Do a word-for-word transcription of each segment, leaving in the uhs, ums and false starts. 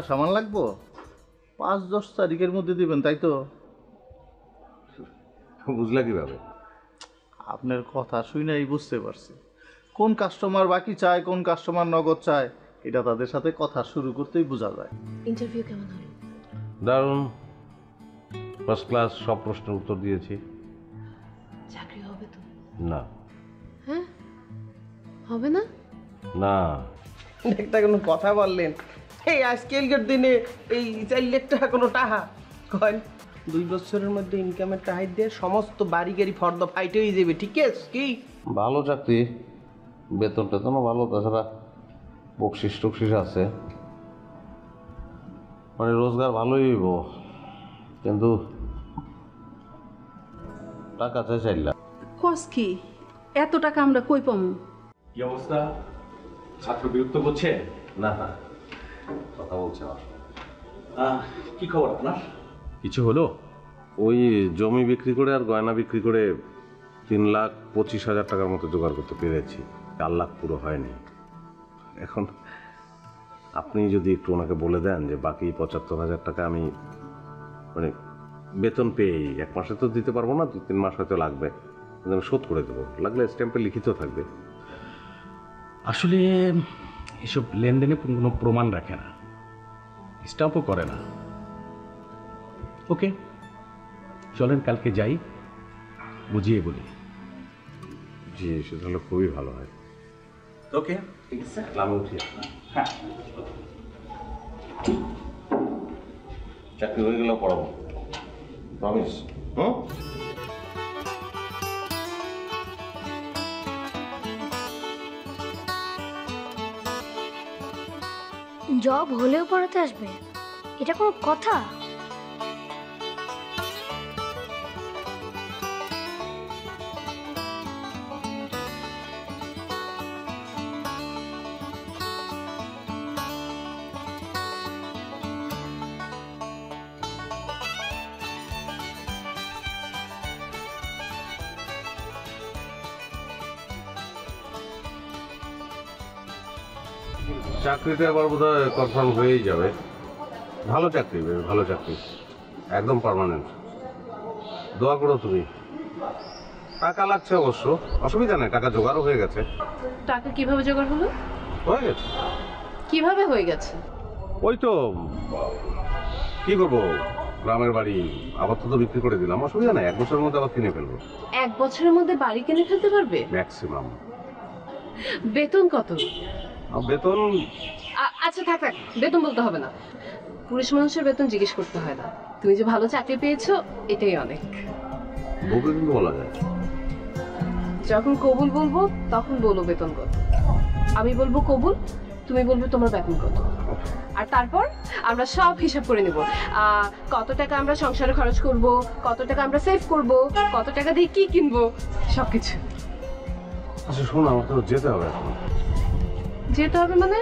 बेला सामान लागबो पाँच दस तारिखेर मध्य दिबेन ताई तो बुझला किभाबे आपनार कथा शुनेई बुझते पारछि कोन कास्टमार बाकी चाय कोन कास्टमार नगद चाय एटा तादेर साथे कथा शुरू करतेई बोझा जाय। इंटरव्यू केमन हलो? दारुण फर्स्ट क्लास सब प्रश्न उत्तर दिएछि। चाकरी होबे तो? ना। हैं? होबे ना? ना। देखता कोनो कथा बोललेन এই আজকের দিনে এই চার লাখ টাকা কোনো টাকা কই দুই বছরের মধ্যে ইনকামের টাকা দিয়ে সমস্ত বাড়ি গাড়ি ফর্দ ফাইট হয়ে যাবে ঠিক আছে কি ভালো চাকরি বেতনটা তো না ভালো তাছাড়া বকশিশ টকশিশ আছে মানে রোজগার ভালোই হইব কিন্তু টাকা চাই চাইলা কস কি এত টাকা আমরা কই পামু কি অবস্থা ছাত্র বিরক্ত হচ্ছে না না কথা বলছে আর কি খবর আপনার কিছু হলো ওই জমি বিক্রি করে আর গয়না বিক্রি করে তিন লাখ পঁচিশ হাজার টাকার মতো জোগাড় করতে পেরেছি চার লাখ পুরো হয়নি এখন আপনি যদি একটু ওনাকে বলে দেন যে বাকি পঁচাত্তর হাজার টাকা আমি মানে বেতন পেয়ে এক মাসে তো দিতে পারবো না দুই তিন মাস হয়তো লাগবে আমি শোধ করে দেব লাগলে স্ট্যাম্পে লিখিত থাকবে আসলে এসব লেনদেনে কোনো প্রমাণ রাখে না স্ট্যাম্পও করে না ওকে চলেন কালকে যাই বুঝিয়ে বলি জি সেটা হলো খুবই ভালো হয় ওকে ঠিক আছে লাভ উঠি হ্যাঁ চাকরি হয়ে গেল পড়াবো প্রমিস হুম জব হলেও পড়াতে আসবে এটা কোনো কথা চাকরিটা আবার বোধহয় কনফার্ম হয়েই যাবে ভালো চাকরি ভালো চাকরি একদম পার্মানেন্ট দোয়া করো তুমি টাকা লাগছে অবশ্য অসুবিধা নেই টাকা জোগাড়ও হয়ে গেছে টাকা কিভাবে জোগাড় হলো হয়ে গেছে কিভাবে হয়ে গেছে ওই তো কি করব গ্রামের বাড়ি আপাতত তো বিক্রি করে দিলাম অসুবিধা নেই এক বছরের মধ্যে আবার কিনে ফেলবো এক বছরের মধ্যে বাড়ি কিনে ফেলতে পারবে ম্যাক্সিমাম বেতন কত বেতন আচ্ছা থাক থাক বেতন বলতে হবে না পুরুষ মানুষের বেতন জিজ্ঞেস করতে হয় না তুমি যে ভালো চাকরি পেয়েছো এটাই অনেক বলবো কিন্তু বলা যায় যখন কবুল বলবো তখন বলো বেতন কত আমি বলবো কবুল তুমি বলবে তোমার বেতন কত আর তারপর আমরা সব হিসাব করে নেব কত টাকা আমরা সংসারে খরচ করব কত টাকা আমরা সেভ করব কত টাকা দিয়ে কি কিনবো সবকিছু আচ্ছা শোনো আমার তো যেতে হবে এখন যেতে হবে মানে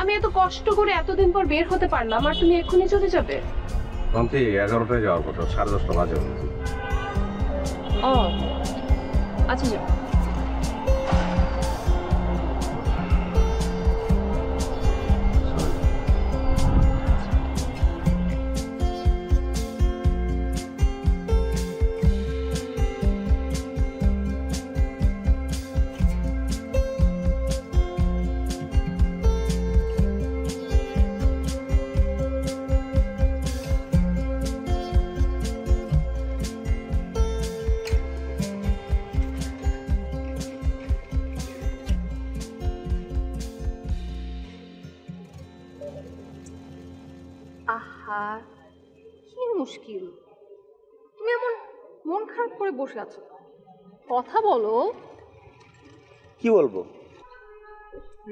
আমি এত কষ্ট করে এতদিন পর বের হতে পারলাম আর তুমি এক্ষুনি চলে যাবে শান্তি এগারোটায় যাওয়ার কথা সাড়ে দশটা বাজে ও আচ্ছা যাও বসে আছো কথা বলো কি বলবো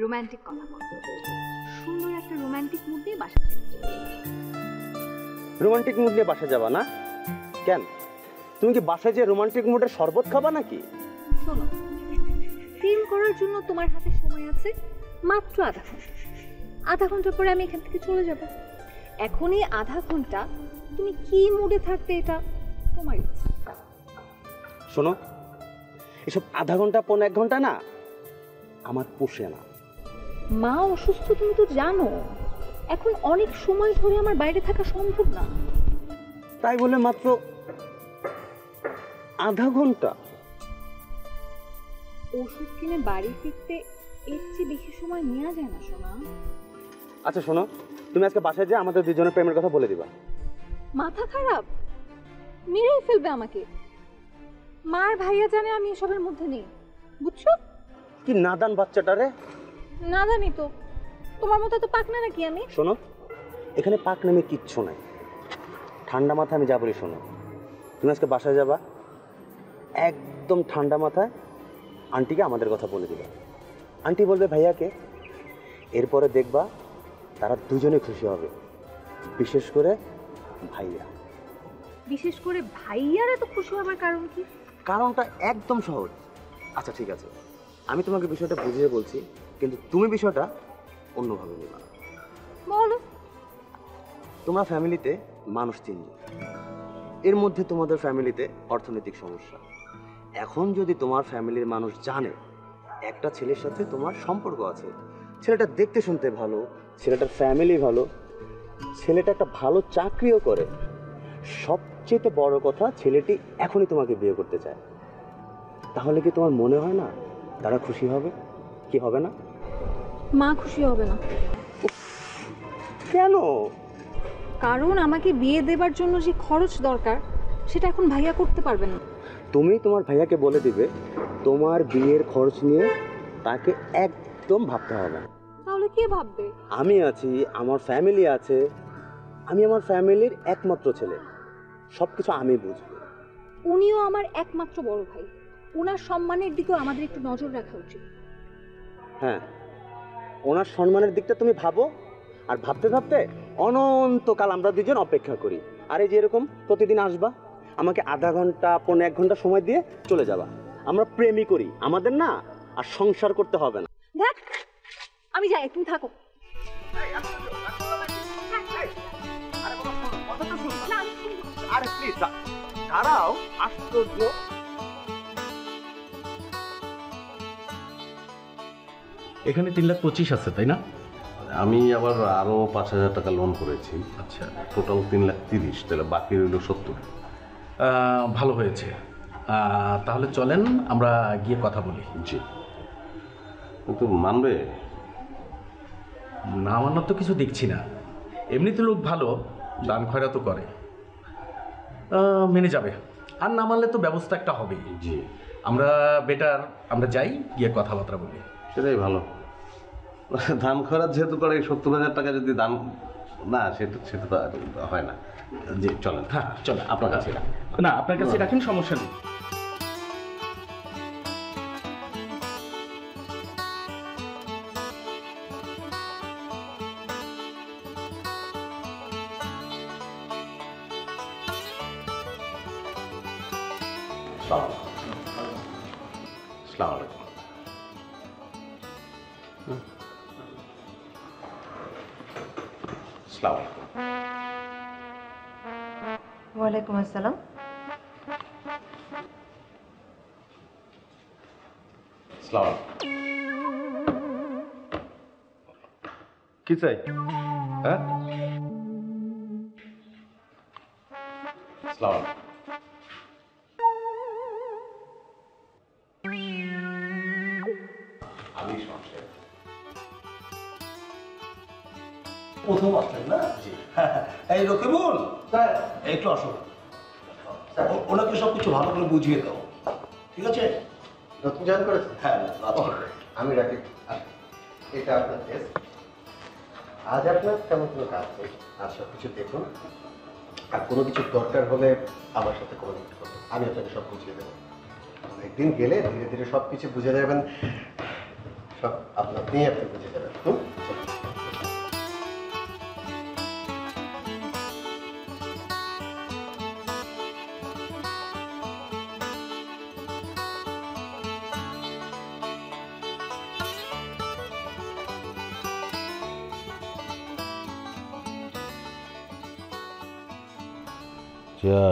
রোমান্টিক কথা সুন্দর একটা রোমান্টিক মুড নিয়ে বাসা রোমান্টিক মুড নিয়ে বাসা যাবা না কেন তুমি কি বাসায় যে রোমান্টিক মুডের শরবত খাবা নাকি শোনো ফিল করার জন্য তোমার হাতে সময় আছে মাত্র আধা ঘন্টা আধা ঘন্টা পরে আমি এখান থেকে চলে যাব এখন এই আধা ঘন্টা তুমি কি মুডে থাকতে এটা তোমার ইচ্ছা শোনো এসব আধা ঘন্টা পন এক ঘন্টা না আমার পোষে না মা অসুস্থ তুমি তো জানো এখন অনেক সময় ধরে আমার বাইরে থাকা সম্ভব না। তাই বলে মাত্র আধা ঘন্টা ওষুধ কিনে বাড়ি ফিরতে এর চেয়ে বেশি সময় নেওয়া যায় না সোনা। আচ্ছা শোনো, তুমি আজকে বাসায় যা আমাদের দুজনের প্রেমের কথা বলে দিবা। মাথা খারাপ, মেরেই ফেলবে আমাকে। মার ভাইয়া জানে আমি এসবের মধ্যে নেই, বুঝছো? কি নাদান বাচ্চাটা রে। নাদানি তো, তোমার মতো তো পাকনা নাকি আমি। শোনো, এখানে পাকনামে কিচ্ছু নাই, ঠান্ডা মাথায় আমি যা বলি শোনো। তুমি আজকে বাসায় যাবা, একদম ঠান্ডা মাথায় আন্টিকে আমাদের কথা বলে দিবা। আন্টি বলবে ভাইয়াকে, এরপরে দেখবা তারা দুজনে খুশি হবে, বিশেষ করে ভাইয়া। বিশেষ করে ভাইয়ারা তো খুশি হওয়ার কারণ কি? কারণটা একদম সহজ। আচ্ছা ঠিক আছে, আমি তোমাকে বিষয়টা বুঝিয়ে বলছি, কিন্তু তুমি বিষয়টা অন্যভাবে নেবা। বলো। তোমার ফ্যামিলিতে মানুষ তিনজন, এর মধ্যে তোমাদের ফ্যামিলিতে অর্থনৈতিক সমস্যা। এখন যদি তোমার ফ্যামিলির মানুষ জানে একটা ছেলের সাথে তোমার সম্পর্ক আছে, ছেলেটা দেখতে শুনতে ভালো, ছেলেটার ফ্যামিলি ভালো, ছেলেটা একটা ভালো চাকরিও করে, সবচেয়ে বড় কথা ছেলেটি এখনই তোমাকে বিয়ে করতে চায়, তাহলে কি তোমার মনে হয় না তারা খুশি হবে? কি হবে না? মা খুশি হবে না। কেন? কারণ আমাকে বিয়ে দেবার জন্য যে খরচ দরকার সেটা এখন ভাইয়া করতে পারবে না। তুমি তোমার ভাইয়াকে বলে দিবে তোমার বিয়ের খরচ নিয়ে তাকে একদম ভাবতে হবে না। তাহলে কে ভাববে? আমি আছি, আমার ফ্যামিলি আছে, আমি আমার ফ্যামিলির একমাত্র ছেলে, সবকিছু আমি বুঝবো। উনিও আমার একমাত্র বড় ভাই, ওনার সম্মানের দিকেও আমাদের একটু নজর রাখা উচিত। হ্যাঁ, ওনার সম্মানের দিকটা তুমি ভাবো, আর ভাবতে ভাবতে অনন্তকাল আমরা দুজন অপেক্ষা করি। আর এই যে এরকম প্রতিদিন আসবা, আমাকে আধা ঘন্টা পৌনে এক ঘন্টা সময় দিয়ে চলে যাবা। আমরা প্রেমই করি, আমাদের না আর সংসার করতে হবে না। দেখ আমি যাই, তুমি থাকো। আরে প্লিজ দাঁড়াও, আশ্চর্য। এখানে তিন লাখ পঁচিশ আছে তাই না? আমি আবার আরো পাঁচ হাজার টাকা লোন করেছি। আচ্ছা, টোটাল তিন লাখ তিরিশ, তাহলে বাকি রইল সত্তর। ভালো হয়েছে, তাহলে চলেন আমরা গিয়ে কথা বলি। জি, কিন্তু মানবে? না মানার তো কিছু দেখছি না, এমনি তো লোক ভালো, দান খয়রা তো করে, মেনে যাবে। আর না মানলে তো ব্যবস্থা একটা হবেই। জি, আমরা বেটার আমরা যাই, গিয়ে কথাবার্তা বলি, সেটাই ভালো। দান খয়রাত যেহেতু করে, সত্তর হাজার টাকা যদি দান না, সেটা সেটা তো হয় না। জি চলেন। হ্যাঁ চলেন, আপনার কাছে না, আপনার কাছে রাখেন, সমস্যা নেই। ওয়ালাইকুম আসসালাম। কি চাই? হ্যাঁ প্রথম আসলেন না? জি। এই রকিবুল স্যার, একটু আসুন স্যার, ওনাকে সব কিছু ভালো করে বুঝিয়ে দাও, ঠিক আছে? নতুন জয়েন করেছেন? হ্যাঁ। আমি রাখি, এটা আপনার টেস্ট। আজ আপনার তেমন কোনো কাজ নেই, আর সব কিছু দেখুন, আর কোনো কিছু দরকার হলে আমার সাথে কমিউনিকেট করবেন, আমি আপনাকে সব বুঝিয়ে দেবো। একদিন গেলে ধীরে ধীরে সব কিছু বুঝে যাবেন, সব আপনার নিয়ে আপনি বুঝে যাবেন।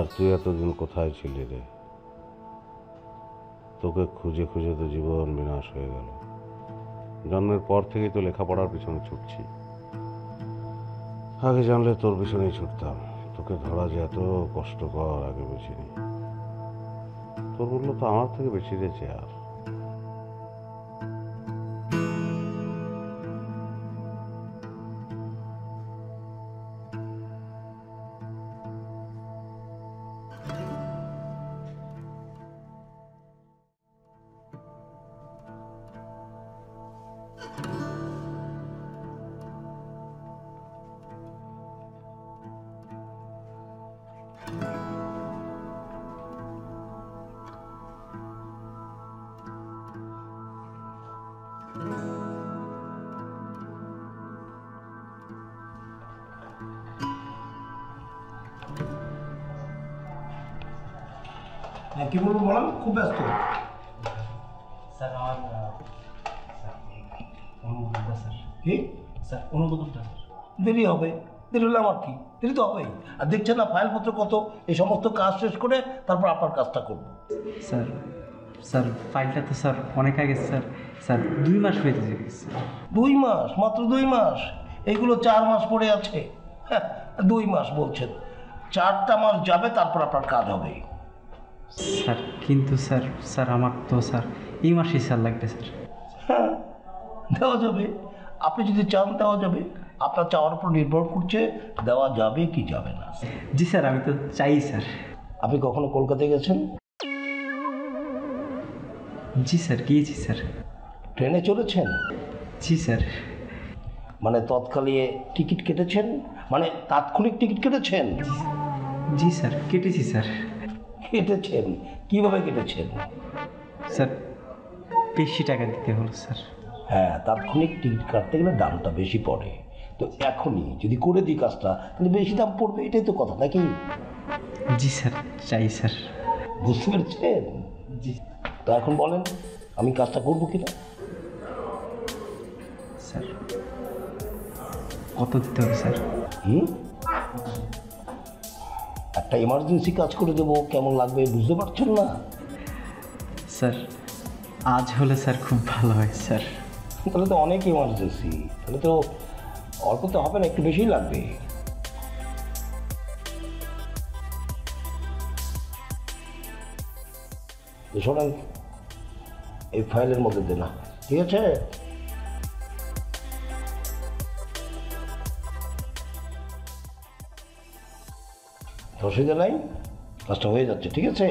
আর তুই এতদিন কোথায় ছিলি রে? তোকে খুঁজে খুঁজে তো জীবন বিনাশ হয়ে গেল। জন্মের পর থেকেই তো লেখাপড়ার পিছনে ছুটছি, आगे जानले तोर पिछने छुटतम तोके धरा जे एत कष्टकर आगे बुझिनी तोर मूल्य तो आमार थेके बेशी रेछे यार कि बोलो बोला खूब बेस्ट हो सर और सर उन्होंने बोला सर कि सर उन्होंने बोला सर देरी हो गई देरी लगा मार की देरी तो हो गई अब देख चलना फाइल पत्र को तो ये समस्त कास्ट शेष करे तब पर आप कास्ट करो सर सर फाइल टा तो सर होने का क्या सर सर दो ही मास हुए थे जी दो ही मास मात्र दो ही मास एक गुलो चार मास पड़े अच्छे दो ही मास बोल चल चार टा मास जावे तब पर आप कास्ट हो गई सर किंतु सर सर हमारे तो सर इमारती साल लग गए सर हाँ दवा जावे आपने जिसे चांद दवा जावे आपना चावर पर निर्भर कुछ है दवा जावे की जावे ना जी सर हमें तो चाहिए सर आपने कौन कोलकाता गए चें जी सर किए जी सर ट्रेने चले चें जी सर माने तात्कालिक टिकट किटे चें माने तात्कालिक टिकट किटे चें जी सर किटे जी सर कितने चेन की बाबा कितने चेन सर बेशी टाइम देते हो सर है तब खुने टिकट करते के लिए दाम तो बेशी पड़े तो एक खुनी जो दी कोड़े दी कास्टा तो बेशी दाम पड़ गए इतने तो कौन था कि जी सर चाहिए सर गुस्से में चेन जी तो एक खुन बोलें अमी कास्टा कोड़ बुकी था सर कौन देते हो सर हम्म একটা ইমার্জেন্সি কাজ করে দেব কেমন লাগবে বুঝতে পারছেন না স্যার আজ হলে স্যার খুব ভালো হয় স্যার তাহলে তো অনেক ইমার্জেন্সি তাহলে তো অল্প তো হবে না একটু বেশি লাগবে শুনুন এই ফাইলের মধ্যে দেন ঠিক আছে दोषी तो नहीं, कष्ट हुए जाते ठीक है से,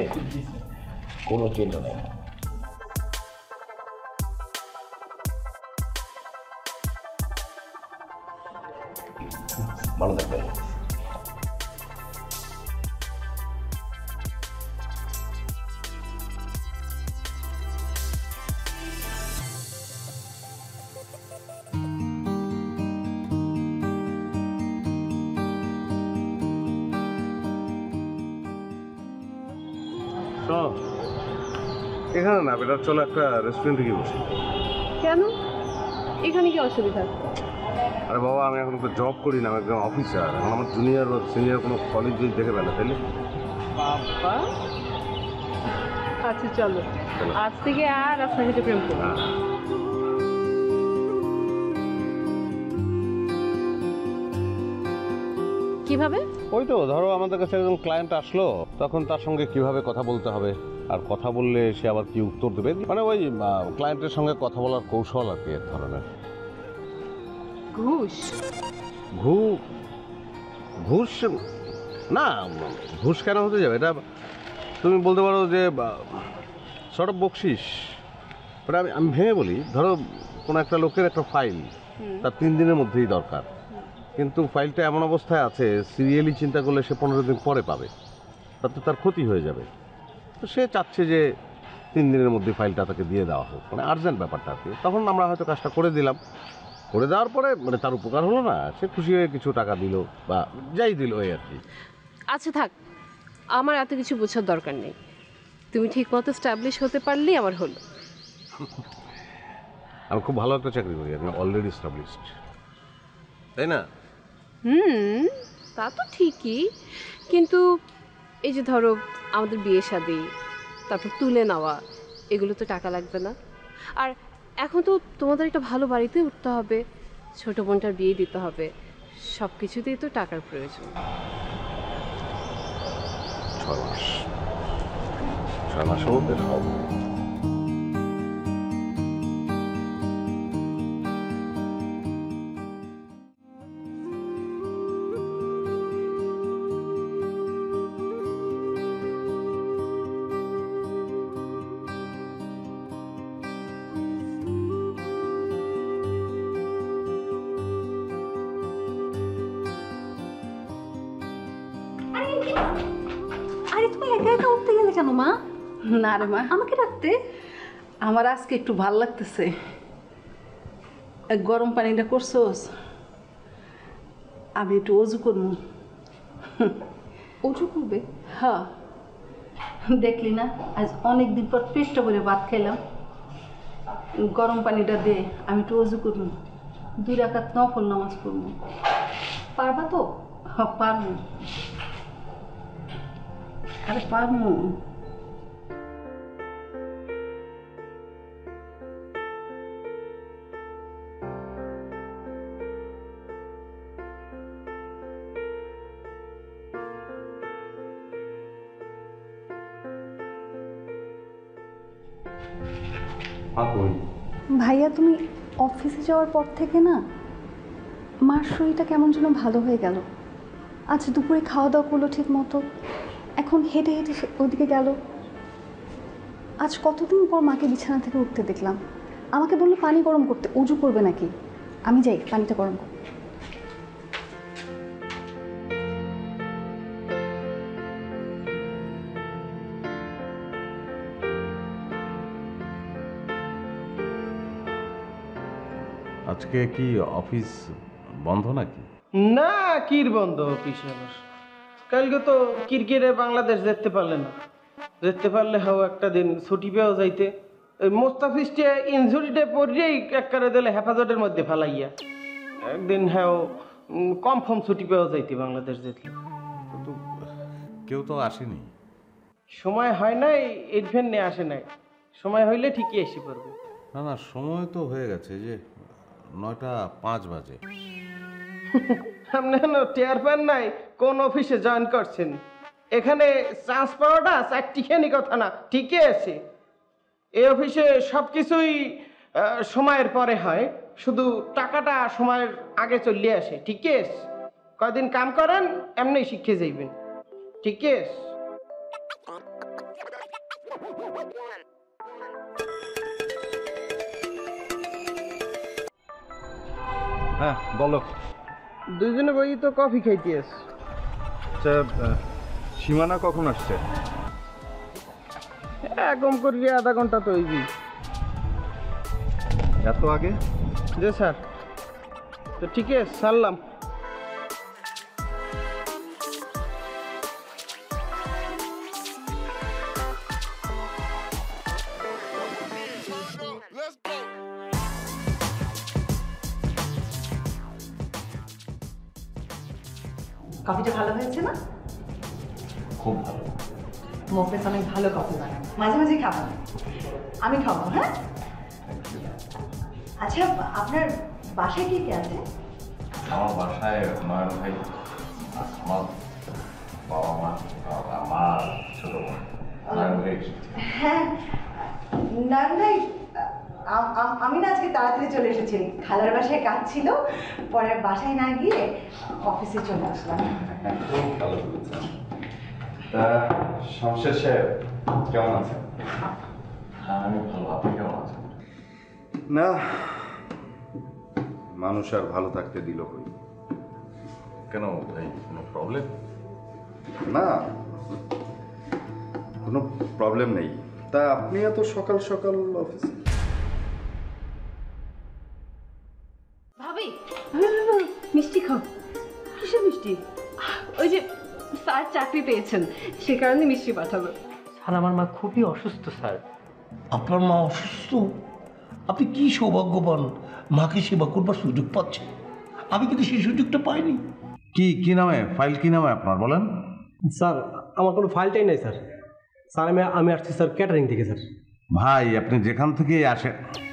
कोनो चीज़ तो नहीं। मालूम करते हैं। इखाने ना बेटा चलो एक टा रेस्टोरेंट की बोली। क्या ना? इखाने क्या आवश्यकता है? अरे बाबा हमें यहाँ कुछ जॉब कोडी ना मेरे को ऑफिस जा रहा है। हमारे जूनियर और सीनियर कुछ कॉलेज जो देखे बैठे थे ले। पापा? अच्छा चलो। आज से क्या यार आप संगीत प्रेम करो। কিভাবে ওই তো ধরো আমাদের কাছে একজন ক্লায়েন্ট আসলো তখন তার সঙ্গে কিভাবে কথা বলতে হবে আর কথা বললে সে আবার কি উত্তর দেবে মানে ওই ক্লায়েন্টের সঙ্গে কথা বলার কৌশল আছে এই ধরনের ঘুষ ঘু ঘুষ না ঘুষ কেন হতে যাবে এটা তুমি বলতে পারো যে সর্ব বকশিশ পরে আমি আমি ভেবে বলি ধরো কোন একটা লোকের একটা ফাইল তার তিন দিনের মধ্যেই দরকার কিন্তু ফাইলটা এমন অবস্থায় আছে সিরিয়ালি চিন্তা করলে সে পনেরো দিন পরে পাবে তাতে তার ক্ষতি হয়ে যাবে তো সে চাচ্ছে যে তিন দিনের মধ্যে ফাইলটা তাকে দিয়ে দেওয়া হোক মানে আর্জেন্ট ব্যাপারটা আছে তখন আমরা হয়তো কাজটা করে দিলাম করে দেওয়ার পরে মানে তার উপকার হলো না সে খুশি হয়ে কিছু টাকা দিল বা যাই দিল এই আর কি আচ্ছা থাক আমার এত কিছু বোঝার দরকার নেই তুমি ঠিকমতো এস্টাবলিশ হতে পারলি আমার হলো আমি খুব ভালো একটা চাকরি করি আমি অলরেডি এস্টাবলিশড তাই না हम्म तातो ठीक ही किंतु ये जो धारो आमदर बीए शादी तापर तूले नवा ये गुलो तो टाका लग बना और एकों तो तुम्हारे एक तो भालो बारी ते उठता होगे छोटे बंटर बीए दिता होगे সবকিছুতেই তো টাকার প্রয়োজন। ছয় মাস ছয় মাস হবে गरम पानी उजू कर हाँ देखली ना आज अनेक दिन पर पेट भरे भात खेलाम गरम पानी दे उजू कर दुई राकात नफल नामाज पढ़ब तो हाँ अरे पार्मू भाइया तुमी अफिसे जाओयार पर थेके ना मार शरीरटा केमन जेनो भालो होये गेलो आज दुपुरे खावा दावा करलो ठीक मतो एखन हेटे हेटे ओदिके गेलो आज कतदिन पर माके बिछाना थेके उठते देखलाम आमाके बोललो पानी गरम करते उजू करबे नाकि आमी जाई पानीटा गरम कर আজকে কি অফিস বন্ধ নাকি না কির বন্ধ অফিস আমার কালকে তো ক্রিকেটে বাংলাদেশ জিততে পারলে না জিততে পারলে হাও একটা দিন ছুটি পেও যাইতে ওই মোস্তাফিজকে ইনজুরিতে পড়েই এককারে দিলে হেফাজতের মধ্যে ফলাইয়া একদিন হাও কনফার্ম ছুটি পেও যাইতে বাংলাদেশ জিতলে তো কেউ তো আসেনি সময় হয় নাই এডভেন নে আসে নাই সময় হইলে ঠিকই এসে পড়বে না না সময় তো হয়ে গেছে যে শুধু টাকাটা সময়ের আগে চলে আসে ঠিক আছে কয়দিন কাম করেন এমনি শিখে যাইবেন ঠিক আছে हाँ बोलो दुजने भाई तो कॉफी खाती है सीमाना कौन आससे कम करिए आधा घंटा तो एत आगे जी सर तो ठीक है सारलाम चले खालार बासाय काज छिलो परे बासाय ना गिये अफिसे चले आसलाम शामशेद साहेब কেমন আছেন আমি ভালো আপনি কেমন আছেন না মানুষ আর ভালো থাকতে দিল কই কেন ভাই কোনো প্রবলেম না কোনো প্রবলেম নেই তা আপনি এত সকাল সকাল অফিসে ভাবি মিষ্টি খাও কিসের মিষ্টি ওই যে স্যার চাকরি পেয়েছেন সেই কারণে মিষ্টি পাঠাবো স্যার আমার মা খুবই অসুস্থ স্যার আপনার মা অসুস্থ আপনি কি সৌভাগ্যবান মাকে সেবা করবার সুযোগ পাচ্ছেন আমি কিন্তু সেই সুযোগটা পাইনি কি কি নামে ফাইল কি নামে আপনার বলেন স্যার আমার কোনো ফাইলটাই নাই স্যার স্যার আমি আমি আসছি স্যার ক্যাটারিং থেকে স্যার ভাই আপনি যেখান থেকে আসেন